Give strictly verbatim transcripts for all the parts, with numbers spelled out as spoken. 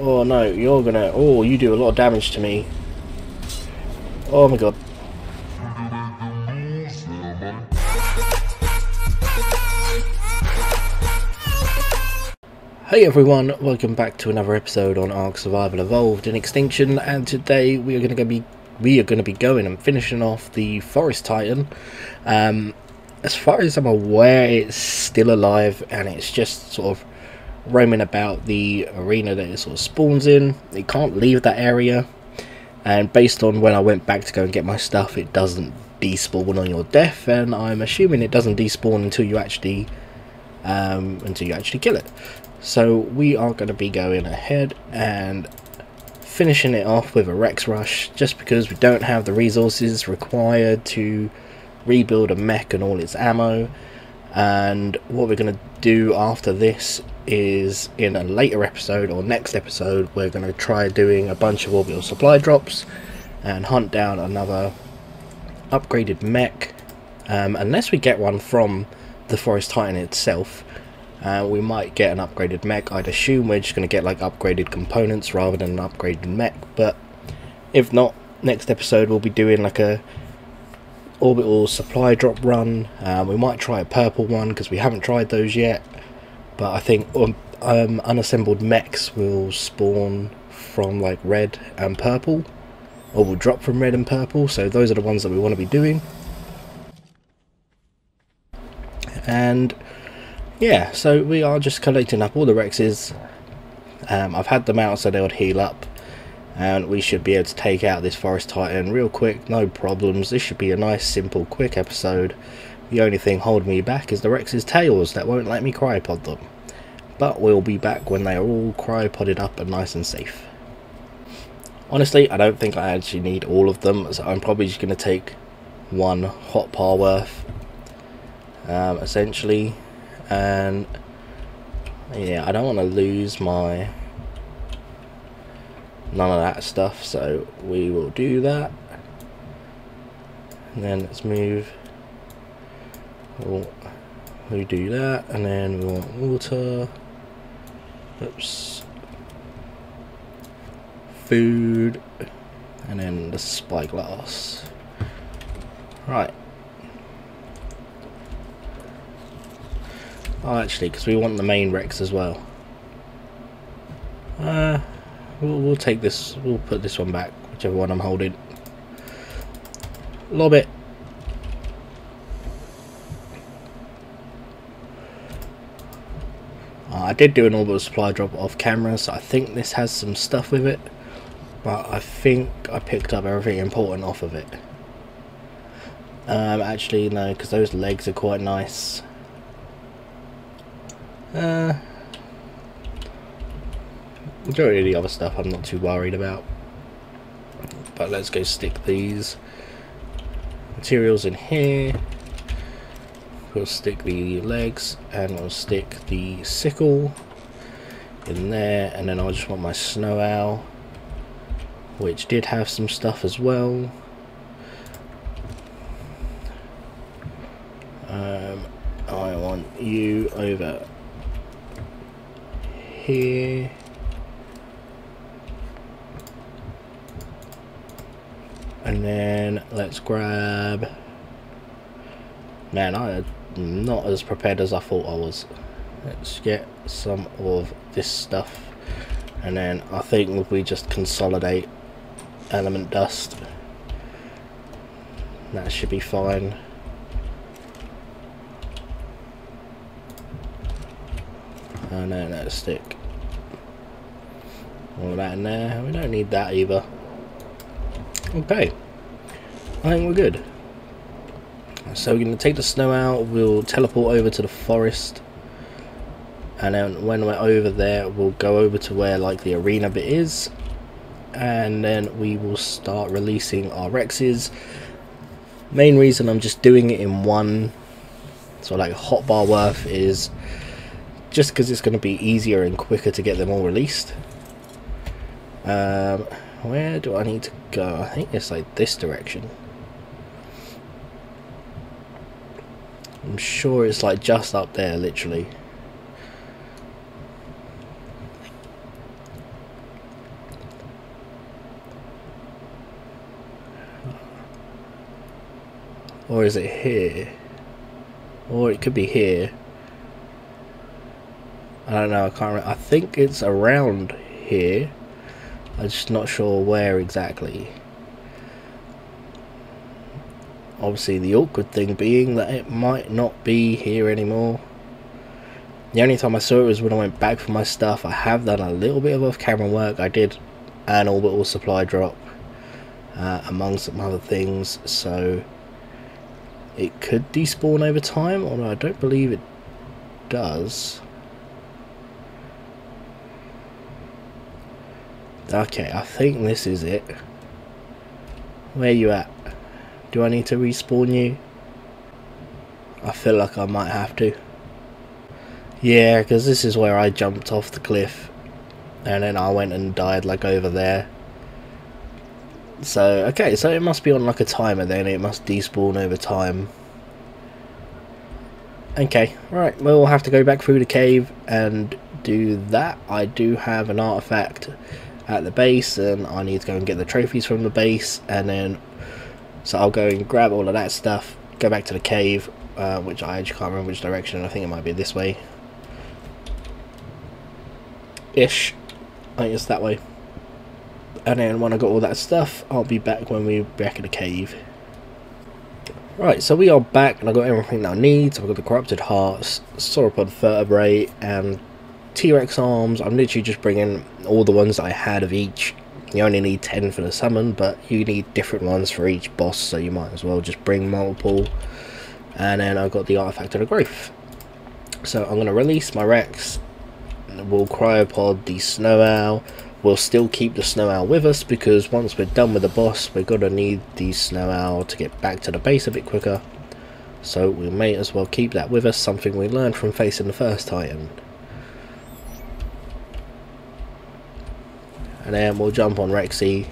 Oh no, you're gonna... Oh, you do a lot of damage to me. Oh my god. Hey everyone, welcome back to another episode on ARK: Survival Evolved and Extinction, and today we are going to be we are going to be going and finishing off the Forest Titan. Um, as far as I'm aware, it's still alive and it's just sort of roaming about the arena that it sort of spawns in. It can't leave that area, and based on when I went back to go and get my stuff, it doesn't despawn on your death, and I'm assuming it doesn't despawn until you actually um, until you actually kill it. So we are going to be going ahead and finishing it off with a Rex Rush, just because we don't have the resources required to rebuild a mech and all its ammo. And what we're going to do after this is, in a later episode or next episode, we're going to try doing a bunch of orbital supply drops and hunt down another upgraded mech, um, unless we get one from the Forest Titan itself. Uh, we might get an upgraded mech, I'd assume. We're just going to get like upgraded components rather than an upgraded mech, but if not, next episode we'll be doing like a orbital supply drop run. Um, we might try a purple one because we haven't tried those yet, but I think um, um, unassembled mechs will spawn from like red and purple, or will drop from red and purple, so those are the ones that we want to be doing. And yeah, so we are just collecting up all the Rexes. Um, I've had them out so they would heal up, and we should be able to take out this Forest Titan real quick, no problems. This should be a nice, simple, quick episode. The only thing holding me back is the Rex's tails that won't let me cryopod them. But we'll be back when they are all cryopodded up and nice and safe. Honestly, I don't think I actually need all of them, so I'm probably just going to take one hot par worth, um, essentially. And yeah, I don't want to lose my none of that stuff, so we will do that. And then let's move, we'll, we'll do that, and then we want water, oops, food, and then the spyglass. Right. Oh, actually, because we want the main Rex as well. Uh, we'll, we'll take this, we'll put this one back, whichever one I'm holding. Lob it. Uh, I did do an orbital supply drop off camera, so I think this has some stuff with it. But I think I picked up everything important off of it. Um, actually, no, because those legs are quite nice. Uh, majority of the other stuff I'm not too worried about, but let's go stick these materials in here. We'll stick the legs, and we'll stick the sickle in there, and then I just want my snow owl, which did have some stuff as well. um, I want you over here. And then let's grab... Man, I'm not as prepared as I thought I was. Let's get some of this stuff, and then I think we just consolidate element dust. That should be fine. And then let's stick all that in there. We don't need that either. Okay, I think we're good. So we're going to take the snow out, we'll teleport over to the forest, and then when we're over there we'll go over to where like the arena bit is, and then we will start releasing our Rexes. Main reason I'm just doing it in one sort of like hotbar worth is just because it's going to be easier and quicker to get them all released. Um, where do I need to go? I think it's like this direction. I'm sure it's like just up there, literally. Or is it here? Or it could be here. I don't know, I can't remember. I think it's around here. I'm just not sure where exactly. Obviously the awkward thing being that it might not be here anymore. The only time I saw it was when I went back for my stuff. I have done a little bit of off-camera work. I did an orbital supply drop, uh, among some other things, so it could despawn over time, although I don't believe it does. Okay, I think this is it. Where you at? Do I need to respawn you? I feel like I might have to. Yeah, because this is where I jumped off the cliff and then I went and died like over there. So, okay, so it must be on like a timer then, it must despawn over time. Okay, right, we'll have to go back through the cave and do that. I do have an artifact at the base and I need to go and get the trophies from the base, and then so I'll go and grab all of that stuff, go back to the cave, uh, which I actually can't remember which direction. I think it might be this way ish. I think it's that way, and then when I got all that stuff I'll be back when we're back in the cave. Right, so we are back and I got everything that I need. So I've got the corrupted hearts, sauropod vertebrae and T-Rex arms. I'm literally just bringing all the ones that I had of each. You only need ten for the summon, but you need different ones for each boss, so you might as well just bring multiple. And then I've got the artifact of the growth, so I'm going to release my Rex. We'll cryopod the snow owl. We'll still keep the snow owl with us because once we're done with the boss we're going to need the snow owl to get back to the base a bit quicker, so we may as well keep that with us, something we learned from facing the first Titan. And then we'll jump on Rexy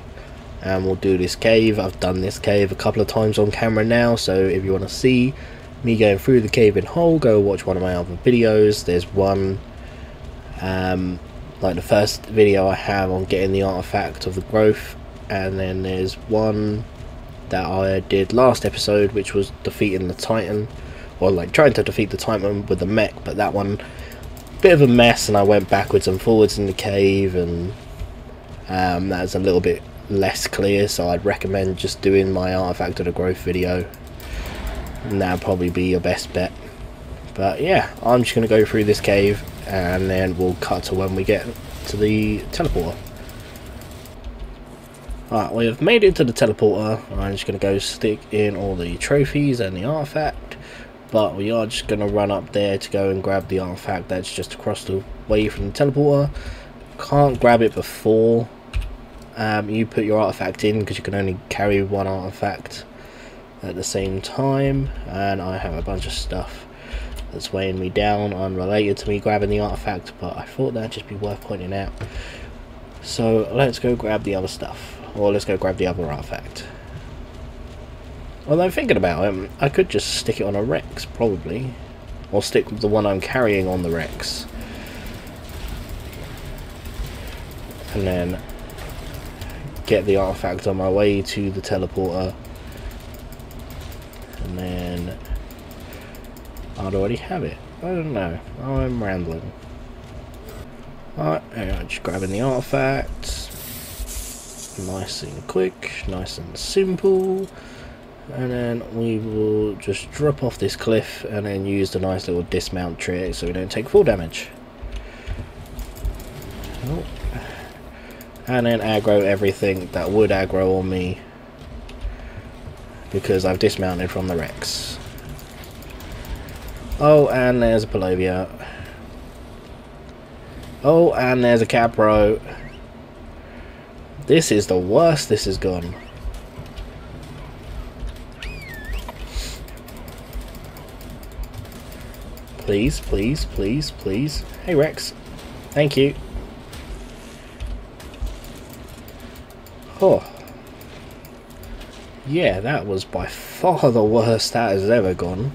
and we'll do this cave. I've done this cave a couple of times on camera now, so if you want to see me going through the cave in whole, go watch one of my other videos. There's one, um, like the first video I have on getting the artifact of the growth, and then there's one that I did last episode which was defeating the Titan, or like trying to defeat the Titan with the mech, but that one, bit of a mess and I went backwards and forwards in the cave, and Um, that's a little bit less clear, so I'd recommend just doing my artifact of the growth video, and that'll probably be your best bet. But yeah, I'm just going to go through this cave and then we'll cut to when we get to the teleporter. Alright, we have made it to the teleporter. I'm just going to go stick in all the trophies and the artifact, but we are just going to run up there to go and grab the artifact that's just across the way from the teleporter. Can't grab it before Um, you put your artifact in because you can only carry one artifact at the same time, and I have a bunch of stuff that's weighing me down unrelated to me grabbing the artifact, but I thought that'd just be worth pointing out. So let's go grab the other stuff, or let's go grab the other artifact. Although I'm thinking about it, I could just stick it on a Rex probably, or stick the one I'm carrying on the Rex, and then get the artifact on my way to the teleporter. And then I'd already have it. I don't know, I'm rambling. Alright, I'm just grabbing the artifact. Nice and quick, nice and simple. And then we will just drop off this cliff and then use the nice little dismount trick so we don't take full damage. Oh. And then aggro everything that would aggro on me because I've dismounted from the Rex. Oh, and there's a Polovia. Oh, and there's a Capro. This is the worst this has gone. Please, please, please, please. Hey Rex, thank you. Oh, yeah, that was by far the worst that has ever gone.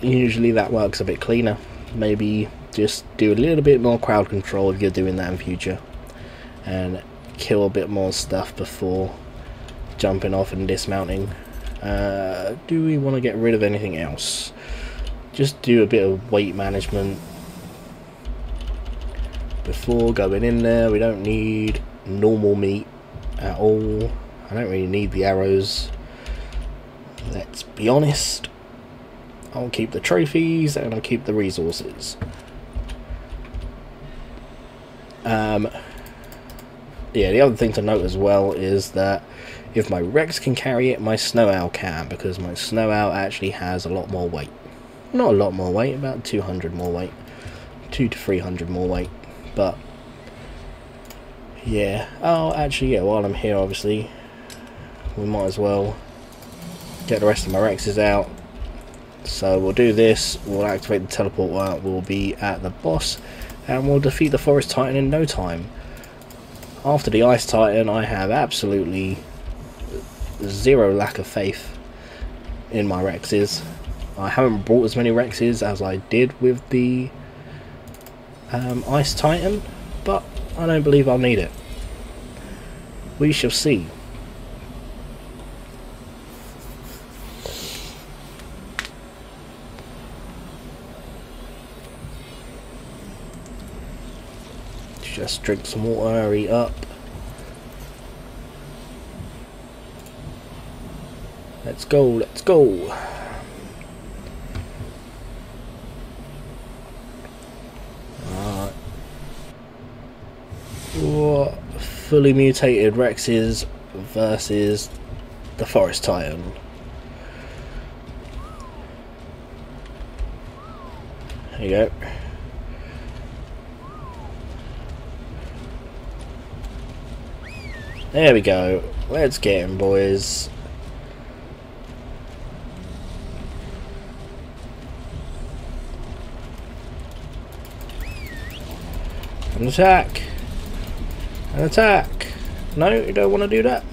Usually that works a bit cleaner. Maybe just do a little bit more crowd control if you're doing that in future, and kill a bit more stuff before jumping off and dismounting. Uh, do we want to get rid of anything else? Just do a bit of weight management before going in there. We don't need normal meat at all. I don't really need the arrows, let's be honest. I'll keep the trophies and I'll keep the resources. Um, yeah, the other thing to note as well is that if my Rex can carry it, my Snow Owl can, because my Snow Owl actually has a lot more weight. Not a lot more weight, about two hundred more weight, two to three hundred more weight, but yeah. Oh, actually, yeah, while I'm here, obviously, we might as well get the rest of my Rexes out. So we'll do this, we'll activate the teleport while we'll be at the boss, and we'll defeat the Forest Titan in no time. After the Ice Titan, I have absolutely zero lack of faith in my Rexes. I haven't brought as many Rexes as I did with the um, Ice Titan, but I don't believe I'll need it. We shall see. Just drink some water, hurry up. Let's go, let's go. Alright. What fully mutated Rexes versus the Forest Titan. There you go. There we go. Let's get him, boys. An attack. An attack. No, you don't want to do that.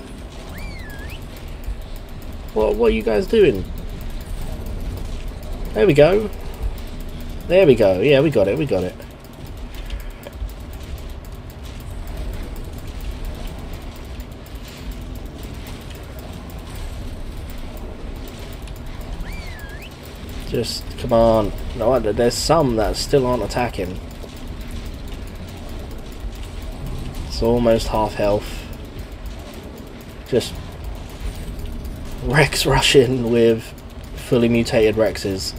What, what are you guys doing? There we go. There we go. Yeah, we got it. We got it. Just, come on. No, there's some that still aren't attacking. It's almost half health. Just Rex rushing with fully mutated Rexes.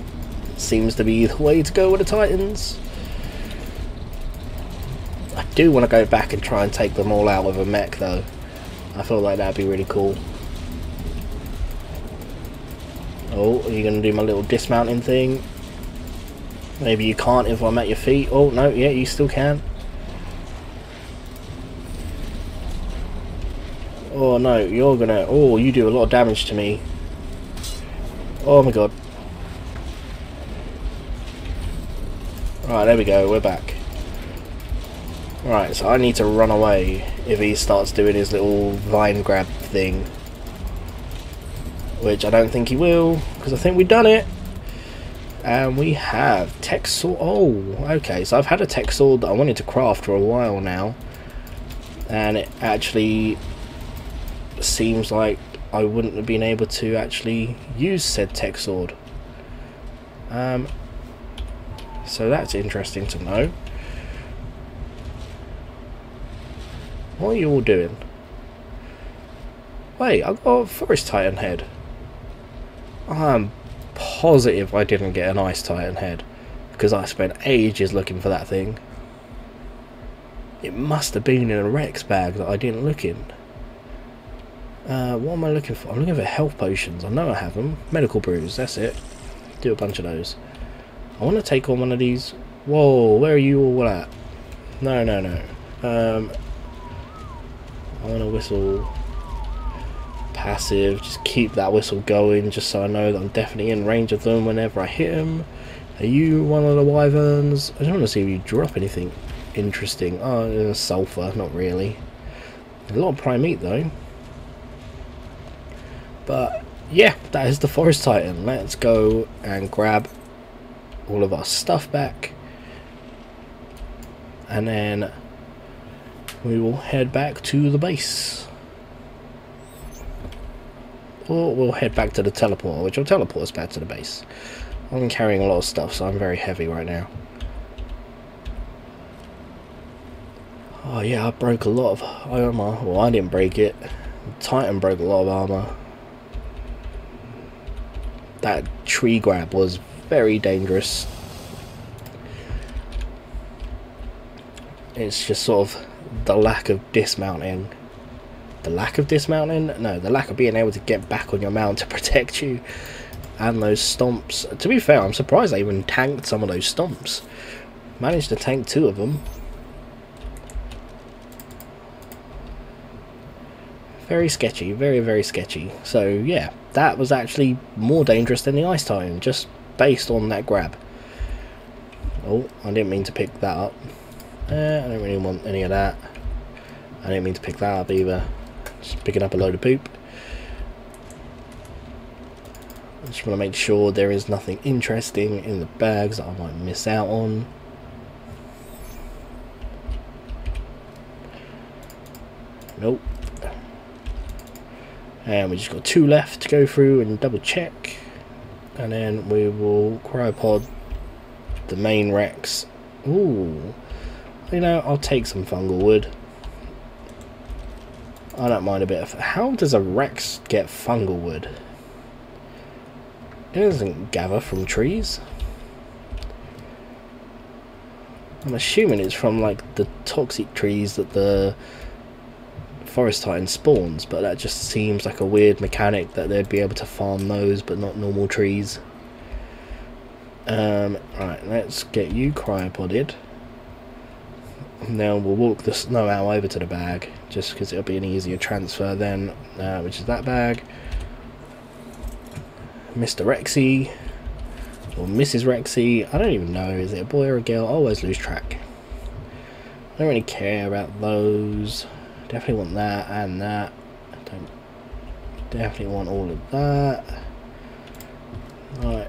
Seems to be the way to go with the Titans. I do want to go back and try and take them all out with a mech though. I feel like that'd be really cool. Oh, are you going to do my little dismounting thing? Maybe you can't if I'm at your feet. Oh, no, yeah, you still can. Oh, no, you're going to... Oh, you do a lot of damage to me. Oh, my God. Alright, there we go, we're back. Alright, so I need to run away if he starts doing his little vine grab thing. Which I don't think he will, because I think we've done it. And we have tech sword. Oh, okay, so I've had a tech sword that I wanted to craft for a while now. And it actually seems like I wouldn't have been able to actually use said tech sword. Um, so that's interesting to know. What are you all doing? Wait, I've got a Forest Titan head. I'm positive I didn't get an Ice Titan head, because I spent ages looking for that thing. It must have been in a Rex bag that I didn't look in. Uh, what am I looking for? I'm looking for health potions. I know I have them. Medical brews, that's it. Do a bunch of those. I want to take on one of these. Whoa, where are you all at? No, no, no. Um, I want to whistle... passive, just keep that whistle going just so I know that I'm definitely in range of them whenever I hit them. Are you one of the wyverns? I just want to see if you drop anything interesting. Oh, sulfur, not really. A lot of prime meat though. But yeah, that is the Forest Titan. Let's go and grab all of our stuff back. And then we will head back to the base. teleport, we'll head back to the teleporter, which will teleport us back to the base. I'm carrying a lot of stuff, so I'm very heavy right now. Oh yeah, I broke a lot of armor. Well, I didn't break it. Titan broke a lot of armor. That tree grab was very dangerous. It's just sort of the lack of dismounting. The lack of dismounting? No, the lack of being able to get back on your mount to protect you. And those stomps. To be fair, I'm surprised I even tanked some of those stomps. Managed to tank two of them. Very sketchy. Very, very sketchy. So, yeah. That was actually more dangerous than the Ice Titan. Just based on that grab. Oh, I didn't mean to pick that up. Uh, I don't really want any of that. I didn't mean to pick that up either. Just picking up a load of poop. I just want to make sure there is nothing interesting in the bags that I might miss out on. Nope. And we just got two left to go through and double check. And then we will cryopod the main racks. Ooh. You know, I'll take some fungal wood. I don't mind a bit of... How does a Rex get fungal wood? It doesn't gather from trees. I'm assuming it's from, like, the toxic trees that the Forest Titan spawns, but that just seems like a weird mechanic that they'd be able to farm those, but not normal trees. Um, right, let's get you cryopodded. Now we'll walk the snow owl over to the bag, just because it'll be an easier transfer then, uh, which is that bag. Mister Rexy, or Missus Rexy, I don't even know, is it a boy or a girl? I always lose track. I don't really care about those. Definitely want that and that. I don't definitely want all of that. Right.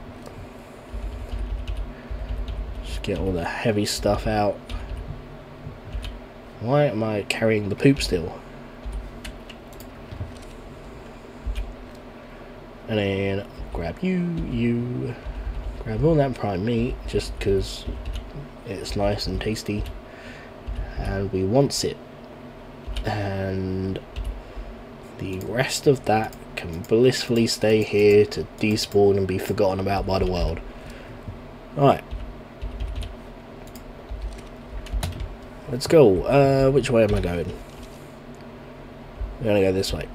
Just get all the heavy stuff out. Why am I carrying the poop still? And then grab you, you, grab all that prime meat just because it's nice and tasty and we wants it. And the rest of that can blissfully stay here to despawn and be forgotten about by the world. Alright. Let's go. Uh, which way am I going? I'm going to go this way.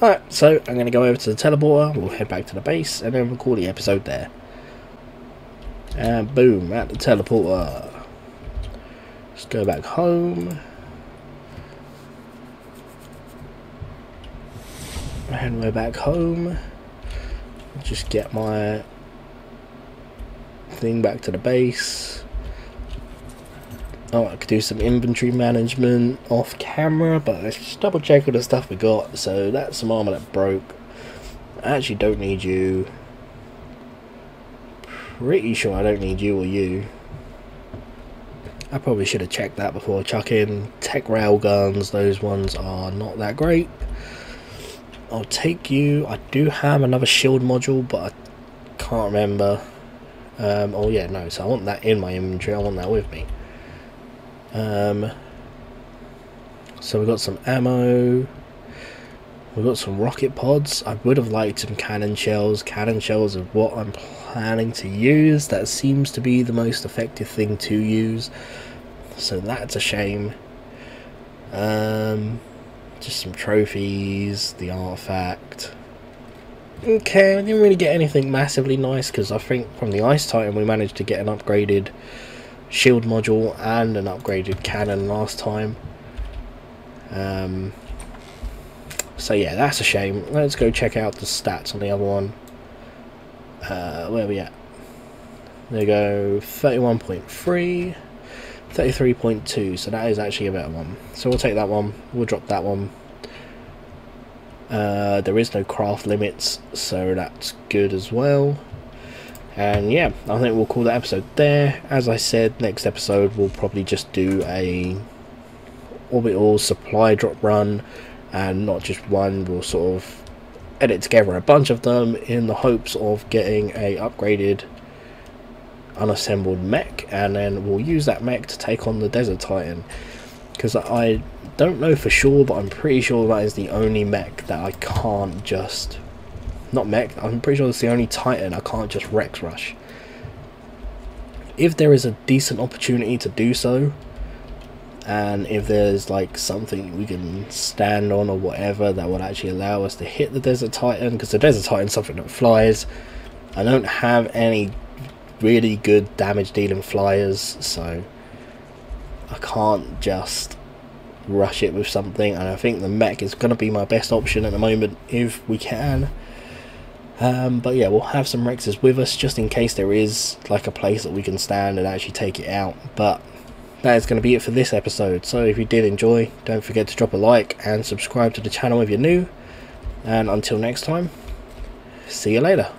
Alright, so I'm going to go over to the teleporter. We'll head back to the base and then we'll call the episode there. And boom, at the teleporter. Let's go back home. And we're back home. Just get my thing back to the base. Oh, I could do some inventory management off camera, but let's just double check all the stuff we got. So that's some armor that broke. I actually don't need you. Pretty sure I don't need you or you. I probably should have checked that before I chuck in. Tech rail guns, those ones are not that great. I'll take you. I do have another shield module, but I can't remember. Um, oh yeah, no, so I want that in my inventory. I want that with me. Um, so we got some ammo, we got some rocket pods. I would have liked some cannon shells. Cannon shells are what I'm planning to use. That seems to be the most effective thing to use, so that's a shame. Um, just some trophies, the artifact. Okay, I didn't really get anything massively nice because I think from the Ice Titan we managed to get an upgraded shield module and an upgraded cannon last time. Um, so yeah, that's a shame. Let's go check out the stats on the other one. Uh, where are we at? There we go, thirty-one point three, thirty-three point two, so that is actually a better one. So we'll take that one, we'll drop that one. Uh, there is no craft limits, so that's good as well. And yeah, I think we'll call that episode there. As I said, next episode we'll probably just do a orbital supply drop run and not just one. We'll sort of edit together a bunch of them in the hopes of getting a upgraded unassembled mech, and then we'll use that mech to take on the Desert Titan, because I don't know for sure, but I'm pretty sure that is the only mech that I can't just not mech I'm pretty sure it's the only Titan I can't just Rex Rush. If there is a decent opportunity to do so, and if there's like something we can stand on or whatever that would actually allow us to hit the Desert Titan, because the Desert Titan's something that flies. I don't have any really good damage dealing flyers, so I can't just rush it with something, and I think the mech is going to be my best option at the moment if we can. Um, but yeah, we'll have some Rexes with us just in case there is like a place that we can stand and actually take it out. But that is going to be it for this episode, so if you did enjoy, don't forget to drop a like and subscribe to the channel if you're new, and until next time, see you later.